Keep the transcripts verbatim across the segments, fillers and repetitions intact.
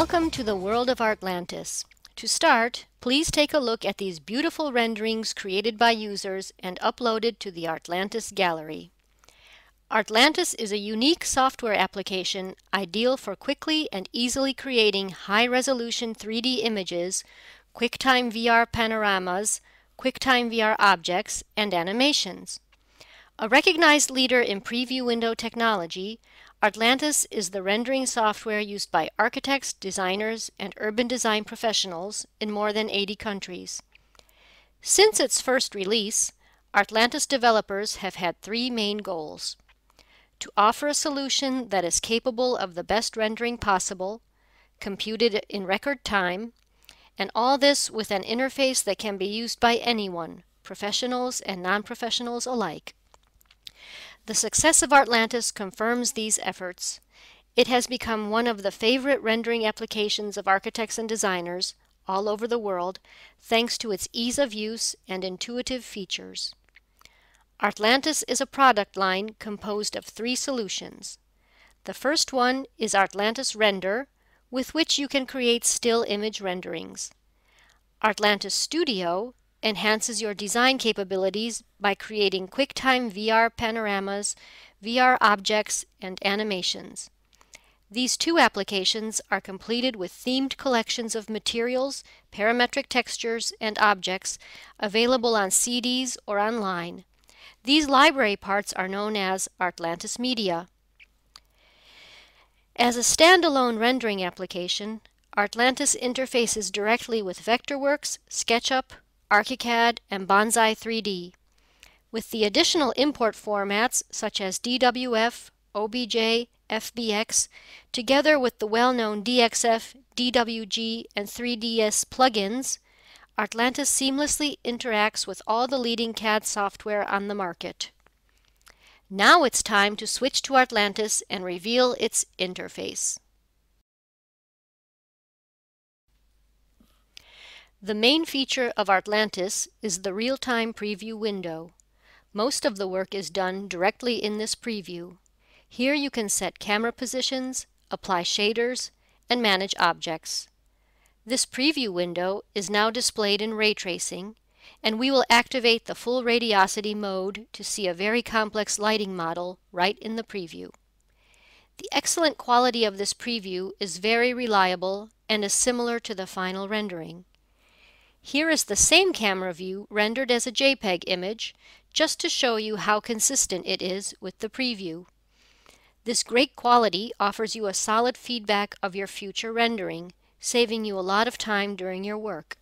Welcome to the world of Artlantis. To start, please take a look at these beautiful renderings created by users and uploaded to the Artlantis gallery. Artlantis is a unique software application ideal for quickly and easily creating high-resolution three D images, QuickTime V R panoramas, QuickTime V R objects, and animations. A recognized leader in preview window technology, Artlantis is the rendering software used by architects, designers, and urban design professionals in more than eighty countries. Since its first release, Artlantis developers have had three main goals: to offer a solution that is capable of the best rendering possible, computed in record time, and all this with an interface that can be used by anyone, professionals and non-professionals alike. The success of Artlantis confirms these efforts. It has become one of the favorite rendering applications of architects and designers all over the world, thanks to its ease of use and intuitive features. Artlantis is a product line composed of three solutions. The first one is Artlantis Render, with which you can create still image renderings. Artlantis Studio enhances your design capabilities by creating QuickTime V R panoramas, V R objects, and animations. These two applications are completed with themed collections of materials, parametric textures, and objects available on C Ds or online. These library parts are known as Artlantis Media. As a standalone rendering application, Artlantis interfaces directly with Vectorworks, SketchUp, ArchiCAD, and Bonsai three D. With the additional import formats such as D W F, O B J, F B X, together with the well-known D X F, D W G, and three D S plugins, Artlantis seamlessly interacts with all the leading C A D software on the market. Now it's time to switch to Artlantis and reveal its interface. The main feature of Artlantis is the real-time preview window. Most of the work is done directly in this preview. Here you can set camera positions, apply shaders, and manage objects. This preview window is now displayed in ray tracing, and we will activate the full radiosity mode to see a very complex lighting model right in the preview. The excellent quality of this preview is very reliable and is similar to the final rendering. Here is the same camera view rendered as a JPEG image, just to show you how consistent it is with the preview. This great quality offers you a solid feedback of your future rendering, saving you a lot of time during your work.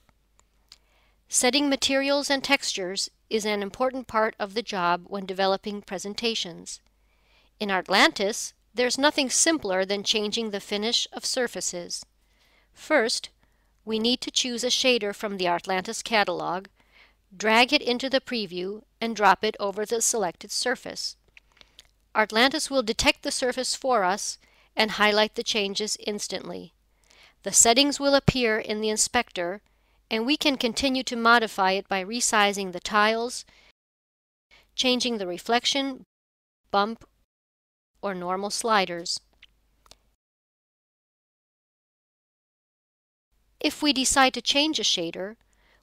Setting materials and textures is an important part of the job when developing presentations. In Artlantis, there's nothing simpler than changing the finish of surfaces. First, we need to choose a shader from the Artlantis catalog, drag it into the preview, and drop it over the selected surface. Artlantis will detect the surface for us and highlight the changes instantly. The settings will appear in the inspector, and we can continue to modify it by resizing the tiles, changing the reflection, bump, or normal sliders. If we decide to change a shader,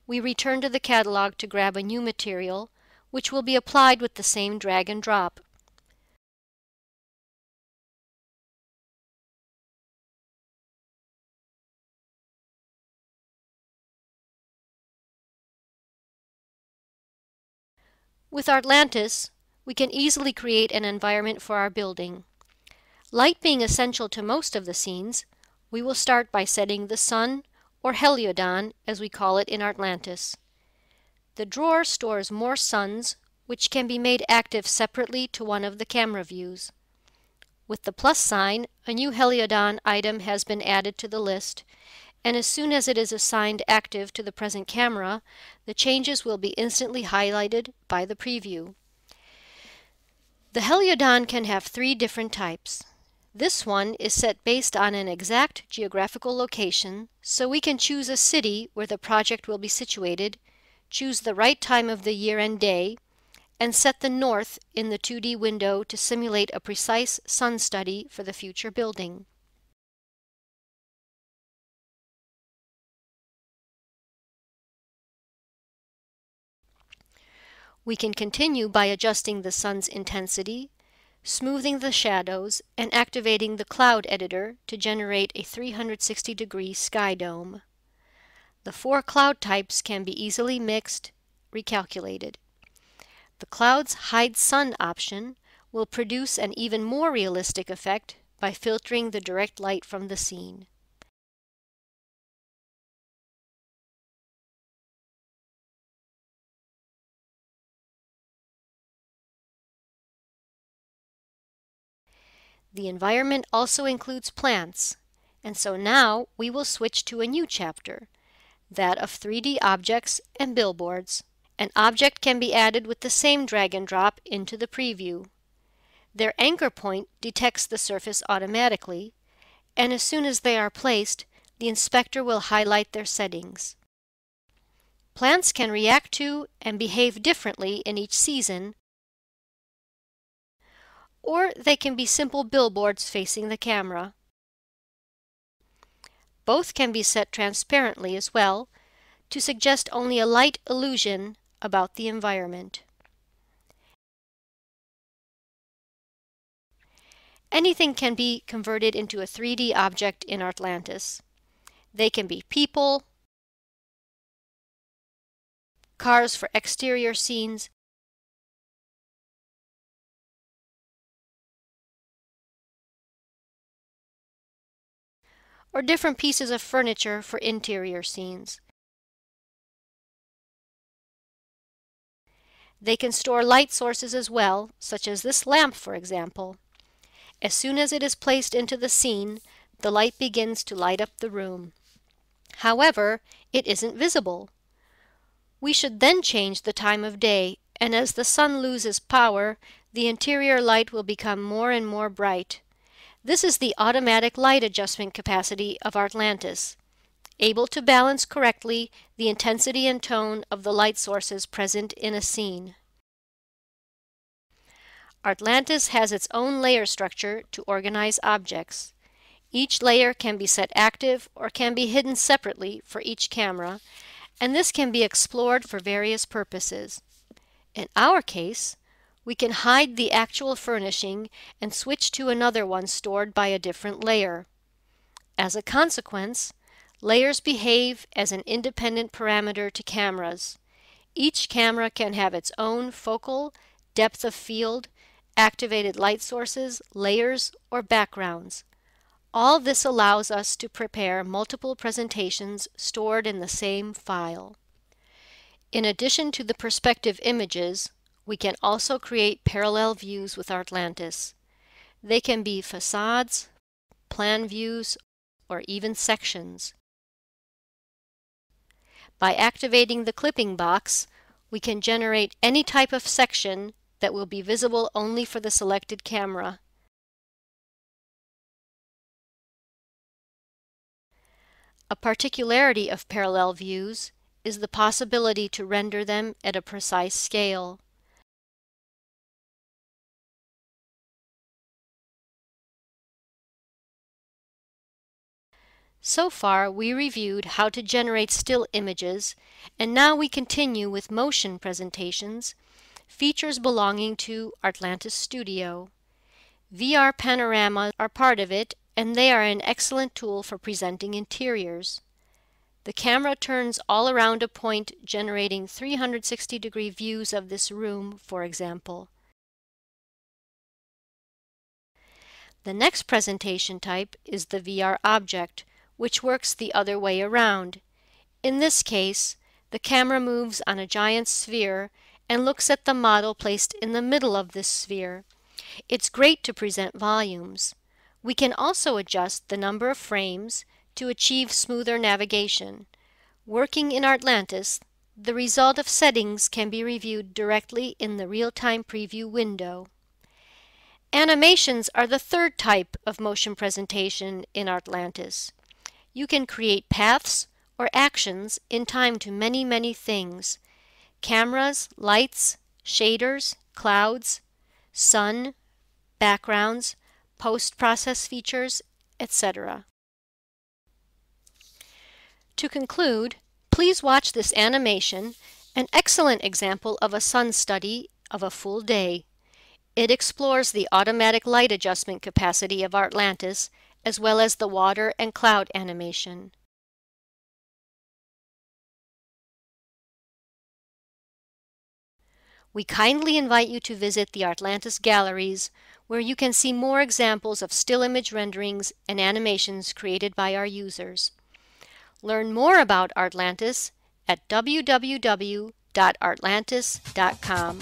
we return to the catalog to grab a new material, which will be applied with the same drag and drop. With Artlantis, we can easily create an environment for our building. Light being essential to most of the scenes, we will start by setting the sun, or Heliodon, as we call it in Artlantis. The drawer stores more suns, which can be made active separately to one of the camera views. With the plus sign, a new Heliodon item has been added to the list, and as soon as it is assigned active to the present camera, the changes will be instantly highlighted by the preview. The Heliodon can have three different types. This one is set based on an exact geographical location, so we can choose a city where the project will be situated, choose the right time of the year and day, and set the north in the two D window to simulate a precise sun study for the future building. We can continue by adjusting the sun's intensity, smoothing the shadows, and activating the cloud editor to generate a three hundred sixty degree sky dome. The four cloud types can be easily mixed, recalculated. The Clouds Hide Sun option will produce an even more realistic effect by filtering the direct light from the scene. The environment also includes plants, and so now we will switch to a new chapter, that of three D objects and billboards. An object can be added with the same drag and drop into the preview. Their anchor point detects the surface automatically, and as soon as they are placed, the inspector will highlight their settings. Plants can react to and behave differently in each season, or they can be simple billboards facing the camera. Both can be set transparently as well to suggest only a light illusion about the environment. Anything can be converted into a three D object in Artlantis. They can be people, cars for exterior scenes, or different pieces of furniture for interior scenes. They can store light sources as well, such as this lamp, for example. As soon as it is placed into the scene, the light begins to light up the room. However, it isn't visible. We should then change the time of day, and as the sun loses power, the interior light will become more and more bright. This is the automatic light adjustment capacity of Artlantis, able to balance correctly the intensity and tone of the light sources present in a scene. Artlantis has its own layer structure to organize objects. Each layer can be set active or can be hidden separately for each camera, and this can be explored for various purposes. In our case, we can hide the actual furnishing and switch to another one stored by a different layer. As a consequence, layers behave as an independent parameter to cameras. Each camera can have its own focal, depth of field, activated light sources, layers, or backgrounds. All this allows us to prepare multiple presentations stored in the same file. In addition to the perspective images, we can also create parallel views with Artlantis. They can be facades, plan views, or even sections. By activating the clipping box, we can generate any type of section that will be visible only for the selected camera. A particularity of parallel views is the possibility to render them at a precise scale. So far, we reviewed how to generate still images, and now we continue with motion presentations, features belonging to Artlantis Studio. V R panoramas are part of it, and they are an excellent tool for presenting interiors. The camera turns all around a point, generating three hundred sixty degree views of this room, for example. The next presentation type is the V R object, which works the other way around. In this case, the camera moves on a giant sphere and looks at the model placed in the middle of this sphere. It's great to present volumes. We can also adjust the number of frames to achieve smoother navigation. Working in Artlantis, the result of settings can be reviewed directly in the real-time preview window. Animations are the third type of motion presentation in Artlantis. You can create paths or actions in time to many, many things. Cameras, lights, shaders, clouds, sun, backgrounds, post-process features, et cetera. To conclude, please watch this animation An excellent example of a sun study of a full day. It explores the automatic light adjustment capacity of Artlantis, as well as the water and cloud animation. We kindly invite you to visit the Artlantis galleries, where you can see more examples of still image renderings and animations created by our users. Learn more about Artlantis at w w w dot artlantis dot com.